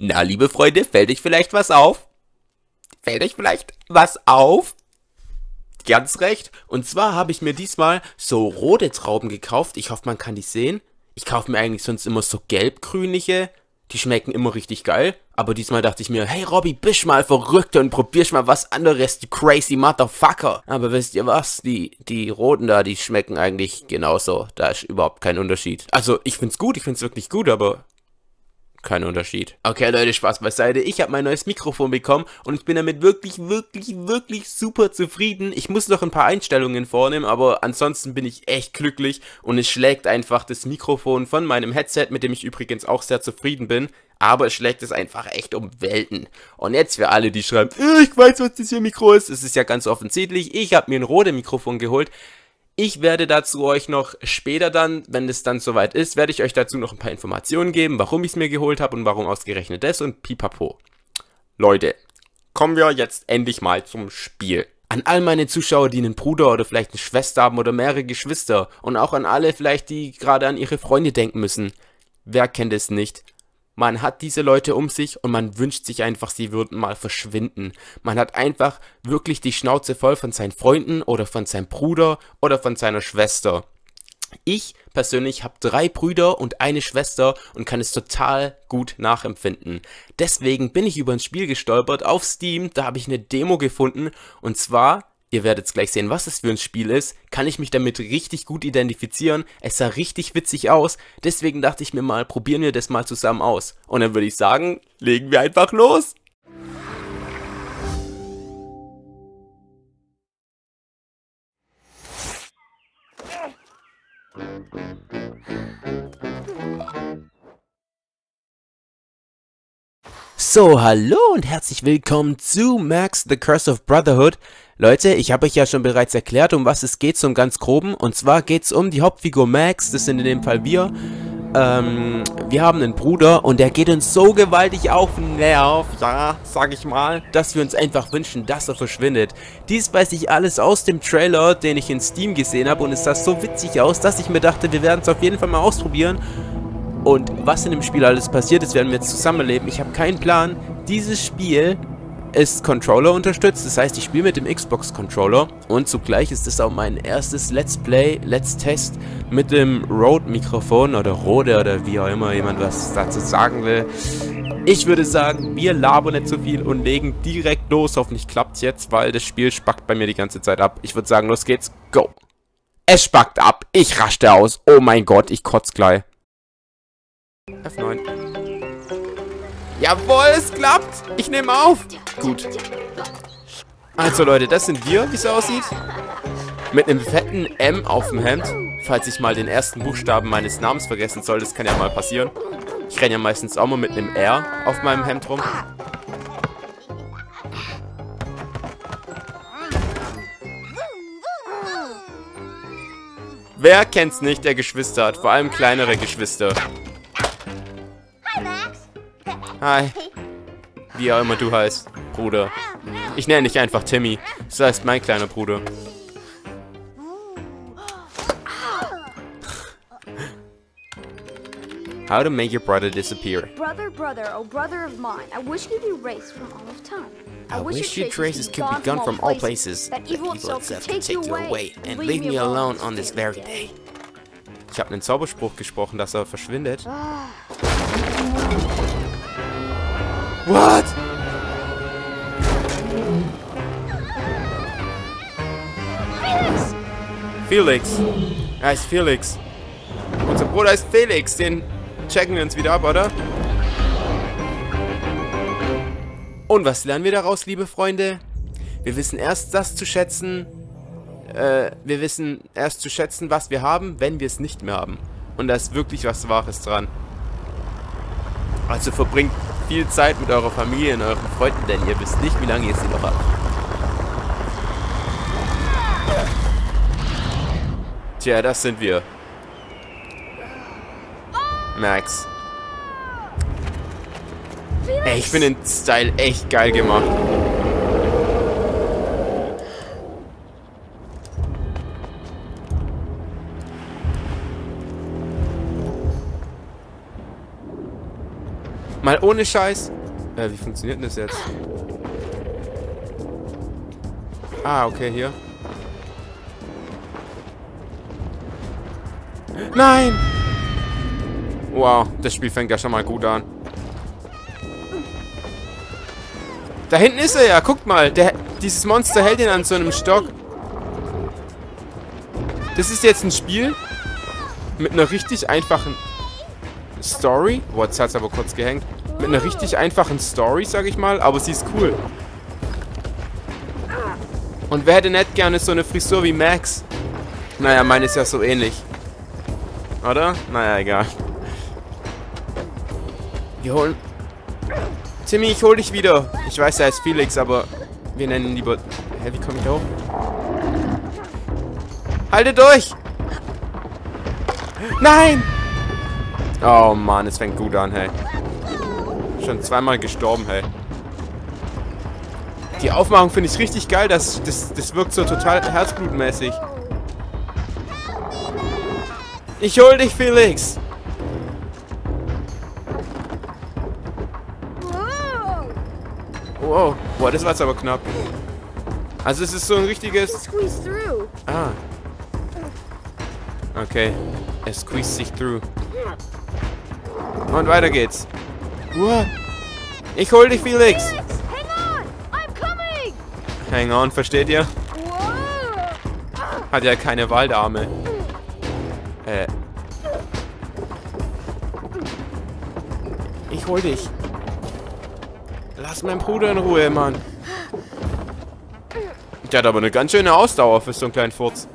Na, liebe Freunde, fällt euch vielleicht was auf? Fällt euch vielleicht was auf? Ganz recht. Und zwar habe ich mir diesmal so rote Trauben gekauft. Ich hoffe, man kann die sehen. Ich kaufe mir eigentlich sonst immer so gelb-grünliche. Die schmecken immer richtig geil. Aber diesmal dachte ich mir, hey Robby, bist mal verrückt und probierst mal was anderes, du crazy Motherfucker. Aber wisst ihr was? Die roten da, die schmecken eigentlich genauso. Da ist überhaupt kein Unterschied. Also, ich find's gut, ich find's wirklich gut, aber kein Unterschied. Okay, Leute, Spaß beiseite. Ich habe mein neues Mikrofon bekommen und ich bin damit wirklich super zufrieden. Ich muss noch ein paar Einstellungen vornehmen, aber ansonsten bin ich echt glücklich und es schlägt einfach das Mikrofon von meinem Headset, mit dem ich übrigens auch sehr zufrieden bin, aber es schlägt es einfach echt um Welten. Und jetzt für alle, die schreiben, ich weiß, was das hier Mikro ist. Es ist ja ganz offensichtlich, ich habe mir ein Rode Mikrofon geholt. Ich werde dazu euch noch später dann, wenn es dann soweit ist, werde ich euch dazu noch ein paar Informationen geben, warum ich es mir geholt habe und warum ausgerechnet das und pipapo. Leute, kommen wir jetzt endlich mal zum Spiel. An all meine Zuschauer, die einen Bruder oder vielleicht eine Schwester haben oder mehrere Geschwister und auch an alle vielleicht, die gerade an ihre Freunde denken müssen. Wer kennt es nicht? Man hat diese Leute um sich und man wünscht sich einfach, sie würden mal verschwinden. Man hat einfach wirklich die Schnauze voll von seinen Freunden oder von seinem Bruder oder von seiner Schwester. Ich persönlich habe 3 Brüder und eine Schwester und kann es total gut nachempfinden. Deswegen bin ich über ein Spiel gestolpert auf Steam, da habe ich eine Demo gefunden und zwar, ihr werdet es gleich sehen, was es für ein Spiel ist, kann ich mich damit richtig gut identifizieren, es sah richtig witzig aus, deswegen dachte ich mir mal, probieren wir das mal zusammen aus. Und dann würde ich sagen, legen wir einfach los! So, hallo und herzlich willkommen zu MAX: The Curse of Brotherhood. Leute, ich habe euch ja schon bereits erklärt, um was es geht, so im ganz Groben. Und zwar geht es um die Hauptfigur Max, das sind in dem Fall wir. Wir haben einen Bruder und der geht uns so gewaltig auf den Nerv, ja, sag ich mal, dass wir uns einfach wünschen, dass er verschwindet. Dies weiß ich alles aus dem Trailer, den ich in Steam gesehen habe und es sah so witzig aus, dass ich mir dachte, wir werden es auf jeden Fall mal ausprobieren. Und was in dem Spiel alles passiert ist, werden wir jetzt zusammenleben. Ich habe keinen Plan. Dieses Spiel ist Controller unterstützt, das heißt, ich spiele mit dem Xbox-Controller und zugleich ist es auch mein erstes Let's Play, Let's Test mit dem Rode-Mikrofon oder Rode oder wie auch immer jemand was dazu sagen will. Ich würde sagen, wir labern nicht so viel und legen direkt los. Hoffentlich klappt's jetzt, weil das Spiel spackt bei mir die ganze Zeit ab. Ich würde sagen, los geht's, go! Es spackt ab, ich raste aus, oh mein Gott, ich kotz gleich. F9. Jawohl, es klappt! Ich nehme auf! Gut. Also Leute, das sind wir, wie es aussieht. Mit einem fetten M auf dem Hemd. Falls ich mal den ersten Buchstaben meines Namens vergessen soll, das kann ja mal passieren. Ich renne ja meistens auch mal mit einem R auf meinem Hemd rum. Wer kennt's nicht, der Geschwister hat? Vor allem kleinere Geschwister. Hi. Wie auch immer du heißt, Bruder. Ich nenne dich einfach Timmy. Das heißt mein kleiner Bruder. How to make your brother disappear. Brother, brother, oh brother of mine. I wish you'd be erased from all of time. I wish your traces could be gone from all places. That evil itself could take you away and leave me alone on this very day. Ich habe einen Zauberspruch gesprochen, dass er verschwindet. What? Felix! Felix. Er heißt Felix. Unser Bruder heißt Felix. Den checken wir uns wieder ab, oder? Und was lernen wir daraus, liebe Freunde? Wir wissen erst das zu schätzen. Wir wissen erst zu schätzen, was wir haben, wenn wir es nicht mehr haben. Und da ist wirklich was Wahres dran. Also verbringt viel Zeit mit eurer Familie und euren Freunden, denn ihr wisst nicht, wie lange ihr sie noch habt. Tja, das sind wir. Max. Ey, ich finde den Style echt geil gemacht. Mal ohne Scheiß. Wie funktioniert denn das jetzt? Ah, okay, hier. Nein! Wow, das Spiel fängt ja schon mal gut an. Da hinten ist er ja, guckt mal. Dieses Monster hält ihn an so einem Stock. Das ist jetzt ein Spiel mit einer richtig einfachen Story. Boah, jetzt hat's aber kurz gehängt. Mit einer richtig einfachen Story, sag ich mal, aber sie ist cool. Und wer hätte nicht gerne so eine Frisur wie Max? Naja, meine ist ja so ähnlich. Oder? Naja, egal. Wir holen... Timmy, ich hol dich wieder. Ich weiß, er heißt Felix, aber wir nennen ihn lieber... Hä, wie komme ich da hoch? Haltet euch! Nein! Oh Mann, es fängt gut an, hey. Schon zweimal gestorben, hey. Die Aufmachung finde ich richtig geil. Das wirkt so total herzblutmäßig. Ich hol dich, Felix! Wow. Boah, das war jetzt aber knapp. Also es ist so ein richtiges... Ah. Okay. Er squeezed sich through. Und weiter geht's. Wow. Ich hol dich, Felix! Hang on, versteht ihr? Hat ja keine Waldarme. Ich hol dich. Lass meinen Bruder in Ruhe, Mann. Der hat aber eine ganz schöne Ausdauer für so einen kleinen Furz.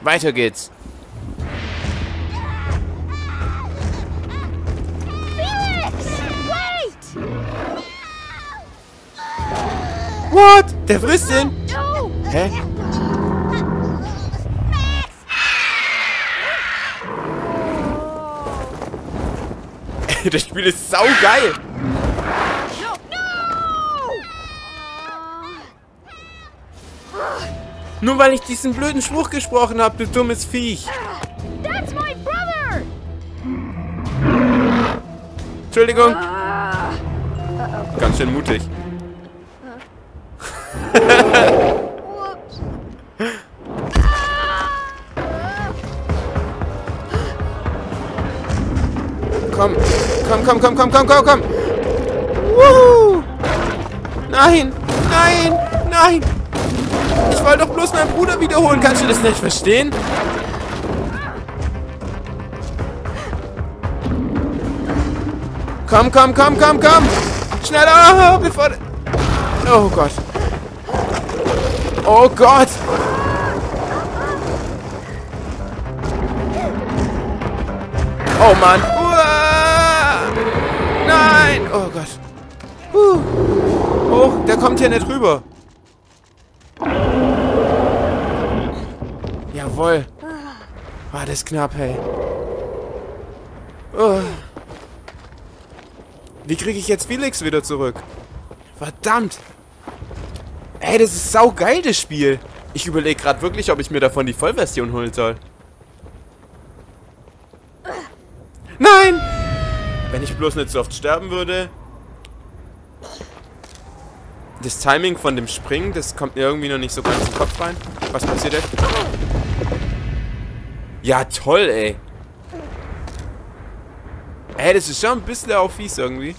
Weiter geht's. Felix, wait! What? Der frisst ihn? Hä? Das Spiel ist saugeil. Nur weil ich diesen blöden Spruch gesprochen habe, du dummes Viech. That's my brother. Entschuldigung. Ganz schön mutig. Komm, komm, komm, komm, komm, komm, komm, komm. Woohoo. Nein, nein, nein. Ich wollte doch bloß meinen Bruder wiederholen. Kannst du das nicht verstehen? Komm, komm, komm, komm, komm! Schneller! Bevor... Oh Gott. Oh Gott! Oh Mann! Uah! Nein! Oh Gott. Hoch, der kommt hier nicht rüber. Jawohl. War das knapp, hey. Oh. Wie kriege ich jetzt Felix wieder zurück? Verdammt. Ey, das ist saugeil, das Spiel. Ich überlege gerade wirklich, ob ich mir davon die Vollversion holen soll. Nein! Wenn ich bloß nicht so oft sterben würde. Das Timing von dem Springen, das kommt mir irgendwie noch nicht so ganz in den Kopf rein. Was passiert jetzt? Ja, toll, ey. Ey, das ist schon ein bisschen auch fies irgendwie.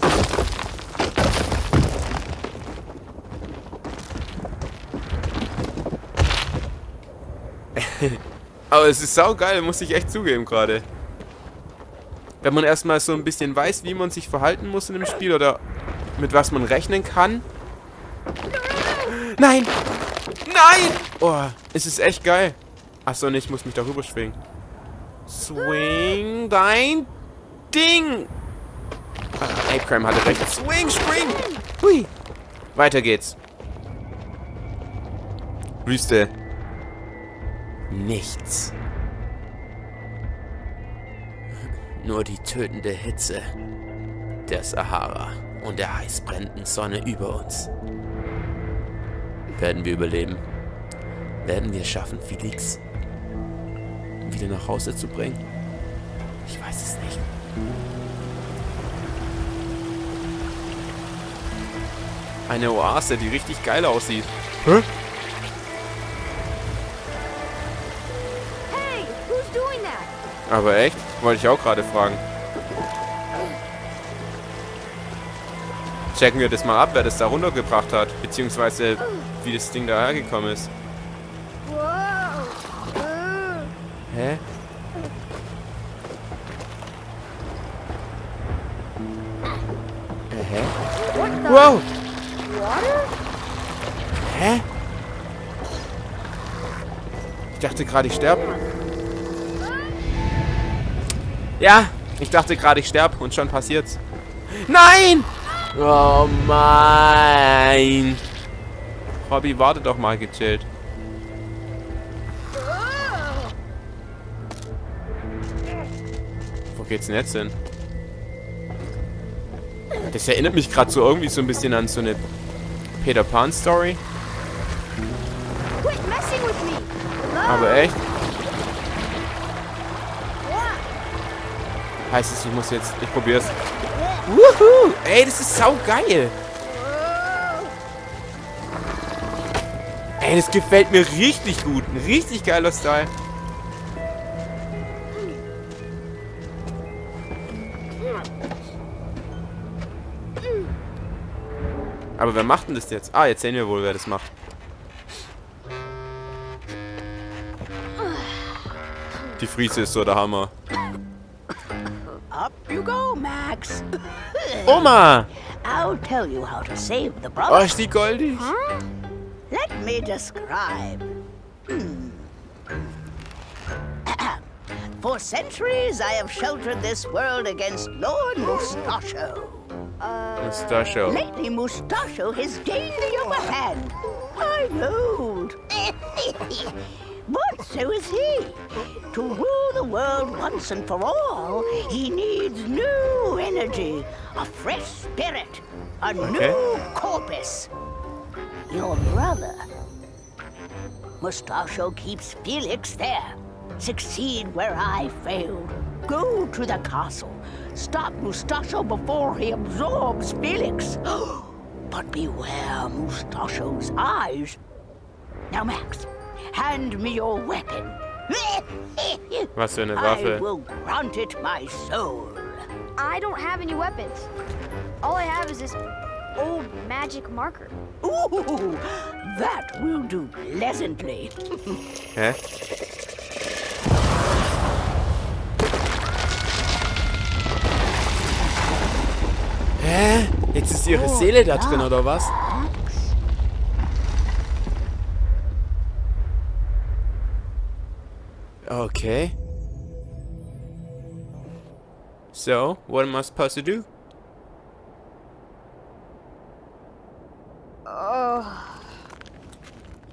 Aber es ist saugeil, muss ich echt zugeben gerade. Wenn man erstmal so ein bisschen weiß, wie man sich verhalten muss in dem Spiel oder mit was man rechnen kann. Nein! Nein! Oh, es ist echt geil. Achso, nee, ich muss mich da rüber schwingen. Swing dein Ding! Ah, Apecrime hatte recht. Swing, spring! Hui! Weiter geht's. Wüste. Nichts. Nur die tötende Hitze der Sahara und der heiß brennenden Sonne über uns. Werden wir überleben? Werden wir schaffen, Felix wieder nach Hause zu bringen? Ich weiß es nicht. Eine Oase, die richtig geil aussieht. Hä? Aber echt? Wollte ich auch gerade fragen. Checken wir das mal ab, wer das da runtergebracht hat. Beziehungsweise, wie das Ding da hergekommen ist. Hä? Wow! Hä? Ich dachte gerade, ich sterbe. Ja, ich dachte gerade, ich sterbe und schon passiert's. Nein! Oh mein! Robby, warte doch mal gechillt. Wo geht's denn jetzt hin? Das erinnert mich gerade so irgendwie so ein bisschen an so eine Peter Pan Story. Aber echt? Heißt es, ich muss jetzt... Ich probier's. Wuhu! Ey, das ist saugeil! Ey, das gefällt mir richtig gut. Ein richtig geiler Style. Aber wer macht denn das jetzt? Ah, jetzt sehen wir wohl, wer das macht. Die Friese ist so der Hammer. Up you go, Max. Oma! I'll tell you how to save the brother. Oh, ist die goldig? Huh? Let me describe. For centuries I have sheltered this world against Lord Mustacho. Mustacho. Lately, Mustacho has gained the upper hand. I know. But so is he. To rule the world once and for all, he needs new energy, a fresh spirit, a new corpus. Your brother. Mustacho keeps Felix there. Succeed where I failed. Go to the castle. Stop Mustacho before he absorbs Felix. But beware Mustacho's eyes. Now, Max, hand me your weapon. Was für eine Waffe. I will grant it my soul. I don't have any weapons. All I have is this old magic marker. Ooh, that will do pleasantly. Hä? Hä? Jetzt ist ihre Seele da drin, oder was? Okay. So, what am I supposed to do?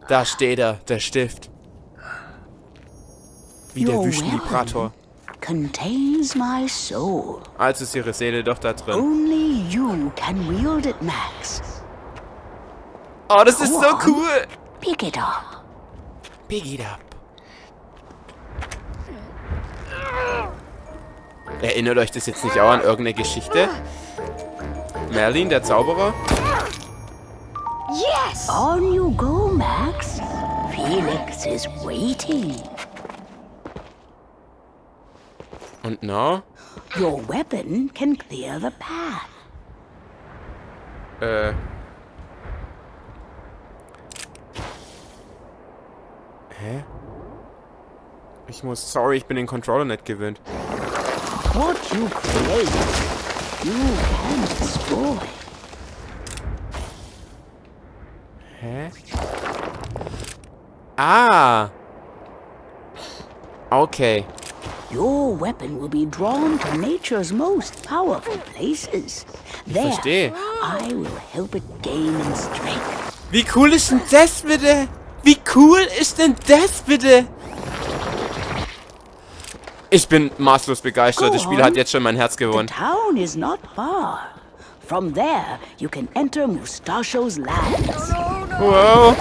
Da steht er, der Stift. Wie der Wüstenvibrator. Contains my soul. Also ist ihre Seele doch da drin. Only you can wield it, Max. Oh, das ist so cool. Pick it up. Pick it up. Erinnert euch das jetzt nicht auch an irgendeine Geschichte? Merlin, der Zauberer? Yes. On you go, Max. Felix is waiting. Und no? Your weapon can clear the path. Hä? Sorry, ich bin den Controller nicht gewöhnt. What you create, you can destroy. Hä? Ah! Okay. Your weapon will be drawn to nature's most powerful places. There, I will help it gain in strength. Wie cool ist denn das bitte? Wie cool ist denn das bitte? Ich bin maßlos begeistert. Das Spiel hat jetzt schon mein Herz gewonnen. The town is not far. From there, you can enter Mustacho's lands. Wow.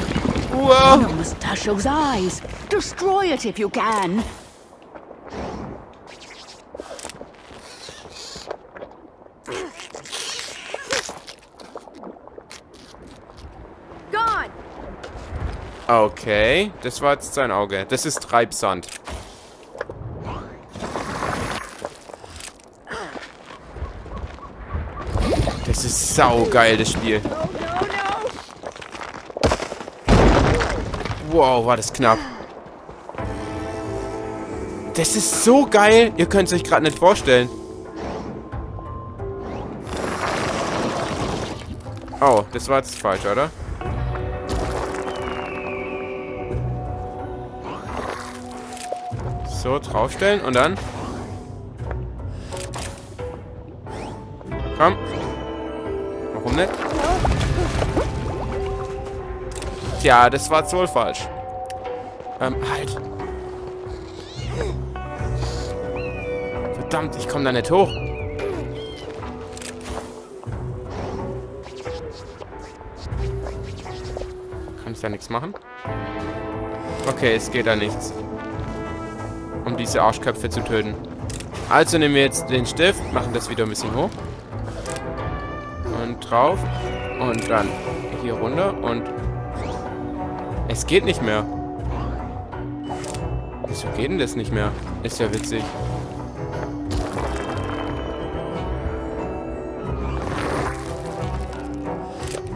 Wow. Mustacho's eyes. Destroy it if you can. Okay, das war jetzt sein Auge. Das ist Treibsand. Das ist saugeil, das Spiel. Wow, war das knapp. Das ist so geil. Ihr könnt es euch gerade nicht vorstellen. Oh, das war jetzt falsch, oder? So, draufstellen und dann... Komm. Warum nicht? Tja, das war jetzt wohl falsch. Halt. Verdammt, ich komme da nicht hoch. Kann ich da nichts machen? Okay, es geht da nichts. Um diese Arschköpfe zu töten. Also nehmen wir jetzt den Stift, machen das wieder ein bisschen hoch. Und drauf. Und dann hier runter und... Es geht nicht mehr. Wieso geht denn das nicht mehr? Ist ja witzig.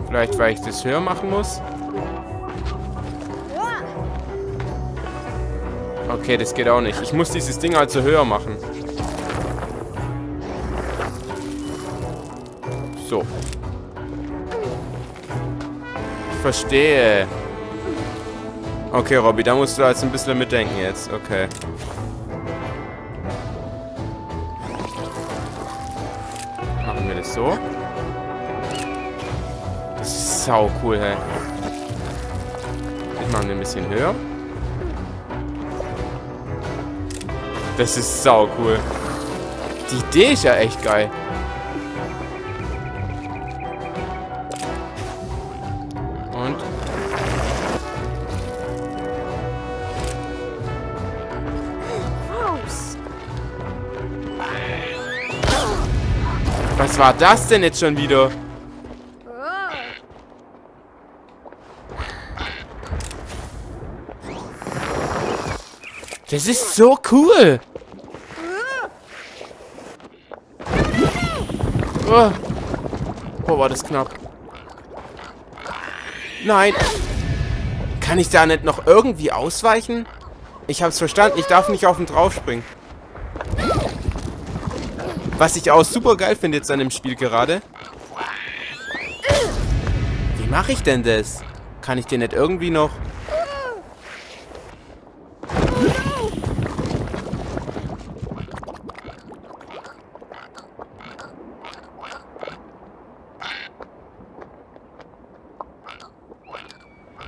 Vielleicht, weil ich das höher machen muss. Okay, das geht auch nicht. Ich muss dieses Ding also höher machen. So. Ich verstehe. Okay, Robby, da musst du jetzt ein bisschen mitdenken jetzt. Okay. Machen wir das so. Das ist sau cool, hey. Das machen wir ein bisschen höher. Das ist sau cool. Die Idee ist ja echt geil. Und... Was war das denn jetzt schon wieder? Das ist so cool! Oh. Oh, war das knapp. Nein! Kann ich da nicht noch irgendwie ausweichen? Ich hab's verstanden, ich darf nicht auf ihn draufspringen. Was ich auch super geil finde jetzt an dem Spiel gerade. Wie mache ich denn das? Kann ich den nicht irgendwie noch...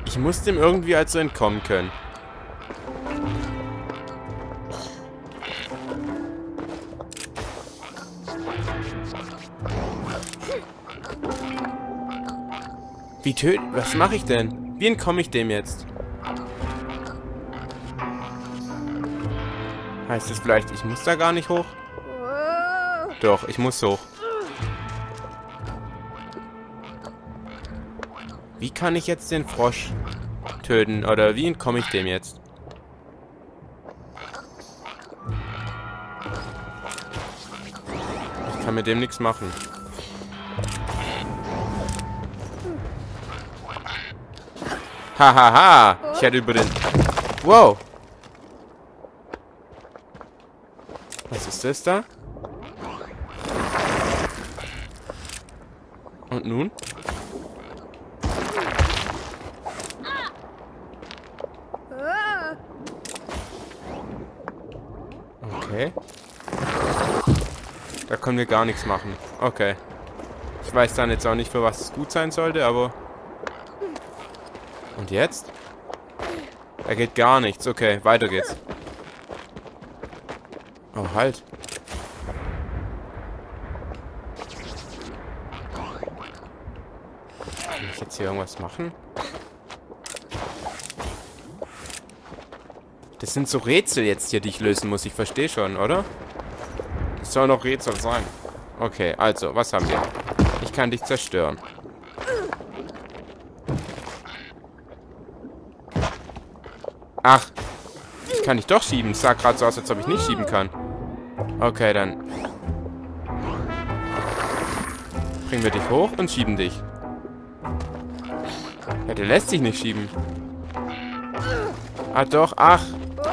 Ich muss dem irgendwie also entkommen können. Wie töten? Was mache ich denn? Wie entkomme ich dem jetzt? Heißt es vielleicht, ich muss da gar nicht hoch? Doch, ich muss hoch. Wie kann ich jetzt den Frosch töten? Oder wie entkomme ich dem jetzt? Ich kann mit dem nichts machen. Hahaha! Ha, ha. Ich hätte über den... Wow! Was ist das da? Und nun? Okay. Da können wir gar nichts machen. Okay. Ich weiß dann jetzt auch nicht, für was es gut sein sollte, aber... Und jetzt? Da geht gar nichts. Okay, weiter geht's. Oh, halt. Kann ich jetzt hier irgendwas machen? Das sind so Rätsel jetzt hier, die ich lösen muss. Ich verstehe schon, oder? Das soll noch Rätsel sein. Okay, also, was haben wir? Ich kann dich zerstören. Ach, jetzt kann ich doch schieben. Es sah gerade so aus, als ob ich nicht schieben kann. Okay, dann bringen wir dich hoch und schieben dich. Ja, der lässt sich nicht schieben. Ah, doch. Ach,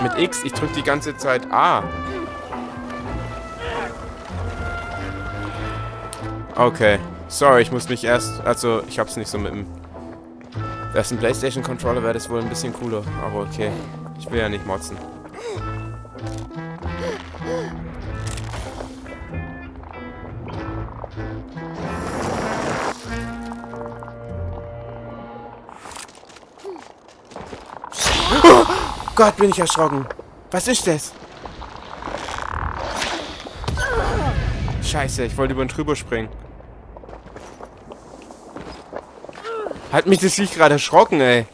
mit X. Ich drücke die ganze Zeit A. Okay. Sorry, ich muss mich erst... Also, ich hab's nicht so mit dem... Das ist ein PlayStation-Controller, wäre das wohl ein bisschen cooler. Aber okay. Ich will ja nicht motzen. Oh Gott, bin ich erschrocken. Was ist das? Scheiße, ich wollte über ihn drüber springen. Hat mich das Viech gerade erschrocken, ey.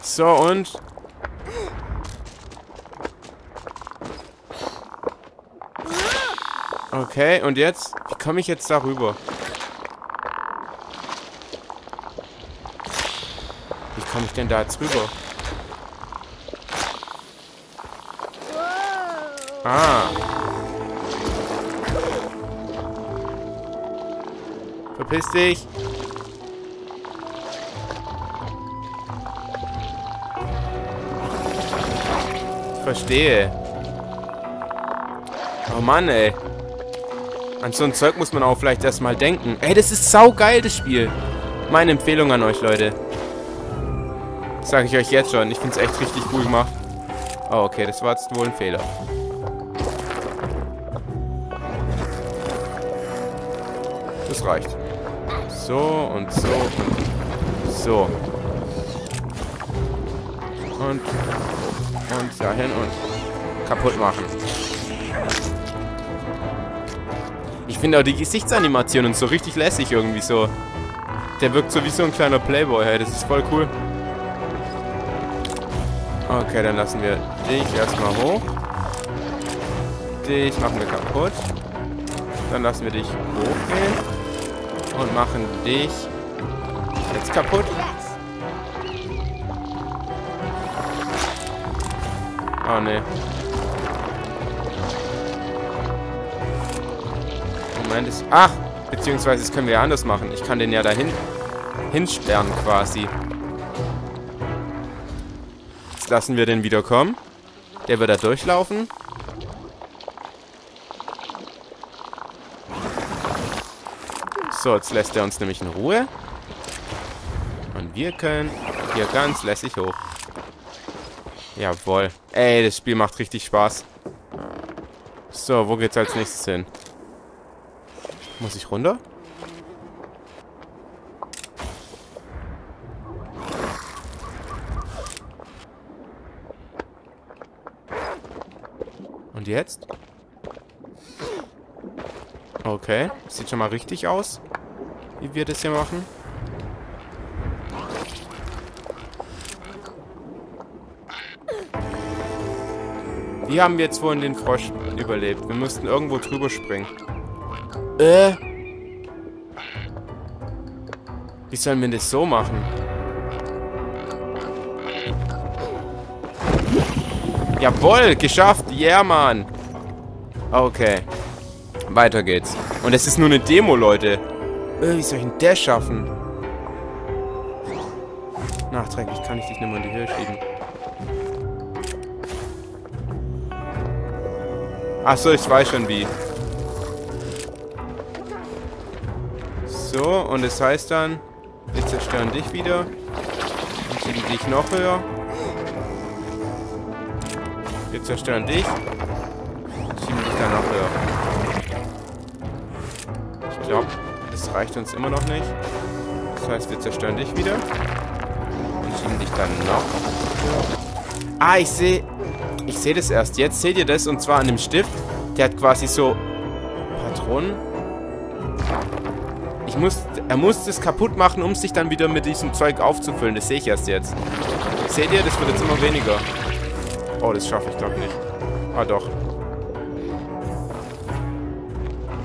So, und... Okay, und jetzt? Wie komme ich jetzt da rüber? Wie komme ich denn da jetzt rüber? Ah. Verpiss dich. Verstehe. Oh Mann, ey. An so ein Zeug muss man auch vielleicht erstmal denken. Ey, das ist saugeil, das Spiel. Meine Empfehlung an euch, Leute. Das sage ich euch jetzt schon. Ich finde es echt richtig cool gemacht. Oh, okay, das war jetzt wohl ein Fehler. Das reicht. So und so und so. Und dahin und kaputt machen. Ich finde auch die Gesichtsanimationen so richtig lässig irgendwie so. Der wirkt so wie so ein kleiner Playboy, hey, das ist voll cool. Okay, dann lassen wir dich erstmal hoch. Dich machen wir kaputt. Dann lassen wir dich hochgehen. Und machen dich jetzt kaputt. Oh ne. Moment ist. Ach! Beziehungsweise das können wir ja anders machen. Ich kann den ja dahin hinsperren quasi. Jetzt lassen wir den wiederkommen. Der wird da durchlaufen. So, jetzt lässt er uns nämlich in Ruhe. Und wir können hier ganz lässig hoch. Jawohl. Ey, das Spiel macht richtig Spaß. So, wo geht's als nächstes hin? Muss ich runter? Und jetzt? Okay, sieht schon mal richtig aus. Wie wir das hier machen. Wie haben wir jetzt wohl in den Frosch überlebt? Wir müssten irgendwo drüber springen. Wie sollen wir das so machen? Jawohl, geschafft! Yeah, Mann! Okay. Weiter geht's. Und es ist nur eine Demo, Leute. Wie soll ich denn das schaffen? Nachträglich kann ich dich nicht mehr in die Höhe schieben. Achso, ich weiß schon wie. So, und das heißt dann, wir zerstören dich wieder. Wir schieben dich noch höher. Wir zerstören dich. Schieben dich dann noch höher. Ich glaube, das reicht uns immer noch nicht. Das heißt, wir zerstören dich wieder. Und schieben dich dann noch. Ah, ich sehe... Ich sehe das erst. Jetzt seht ihr das. Und zwar an dem Stift. Der hat quasi so... Patronen. Er muss das kaputt machen, um sich dann wieder mit diesem Zeug aufzufüllen. Das sehe ich erst jetzt. Seht ihr? Das wird jetzt immer weniger. Oh, das schaffe ich, glaube ich, nicht. Ah, doch.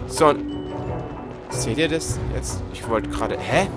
So... Seht ihr das jetzt? Ich wollte gerade... Hä?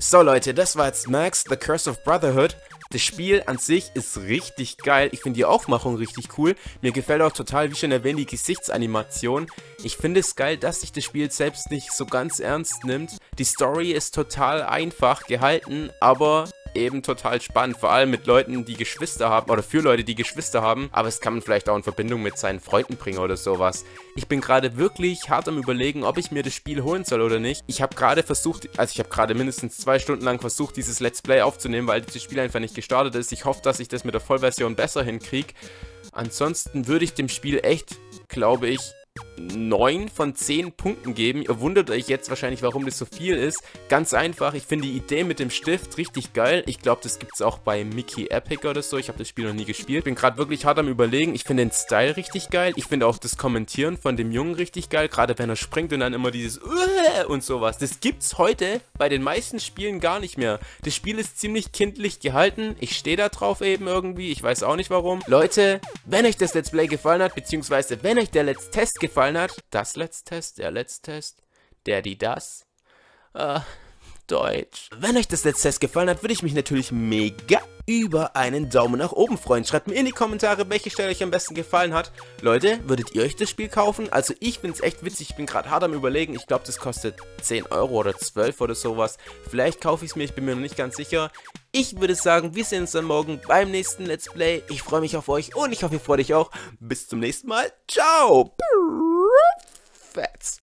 So Leute, das war jetzt MAX: The Curse of Brotherhood. Das Spiel an sich ist richtig geil. Ich finde die Aufmachung richtig cool. Mir gefällt auch total, wie schon erwähnt, die Gesichtsanimation. Ich finde es geil, dass sich das Spiel selbst nicht so ganz ernst nimmt. Die Story ist total einfach gehalten, aber eben total spannend, vor allem mit Leuten, die Geschwister haben, oder für Leute, die Geschwister haben, aber es kann man vielleicht auch in Verbindung mit seinen Freunden bringen oder sowas. Ich bin gerade wirklich hart am Überlegen, ob ich mir das Spiel holen soll oder nicht. Ich habe gerade versucht, also ich habe gerade mindestens 2 Stunden lang versucht, dieses Let's Play aufzunehmen, weil das Spiel einfach nicht gestartet ist. Ich hoffe, dass ich das mit der Vollversion besser hinkriege. Ansonsten würde ich dem Spiel echt, glaube ich, 9 von 10 Punkten geben. Ihr wundert euch jetzt wahrscheinlich, warum das so viel ist. Ganz einfach, ich finde die Idee mit dem Stift richtig geil. Ich glaube, das gibt es auch bei Mickey Epic oder so. Ich habe das Spiel noch nie gespielt. Bin gerade wirklich hart am Überlegen. Ich finde den Style richtig geil. Ich finde auch das Kommentieren von dem Jungen richtig geil. Gerade wenn er springt und dann immer dieses und sowas. Das gibt's heute bei den meisten Spielen gar nicht mehr. Das Spiel ist ziemlich kindlich gehalten. Ich stehe da drauf eben irgendwie. Ich weiß auch nicht warum. Leute, wenn euch das Let's Play gefallen hat, beziehungsweise wenn euch der Let's Test gefallen hat, das Let's Test, der Let's Test, der, die, das, Deutsch. Wenn euch das Let's Test gefallen hat, würde ich mich natürlich mega über einen Daumen nach oben freuen. Schreibt mir in die Kommentare, welche Stelle euch am besten gefallen hat. Leute, würdet ihr euch das Spiel kaufen? Also ich finde es echt witzig, ich bin gerade hart am Überlegen. Ich glaube, das kostet 10 € oder 12 oder sowas. Vielleicht kaufe ich es mir, ich bin mir noch nicht ganz sicher. Ich würde sagen, wir sehen uns dann morgen beim nächsten Let's Play. Ich freue mich auf euch und ich hoffe, ihr freut euch auch. Bis zum nächsten Mal. Ciao! Fats.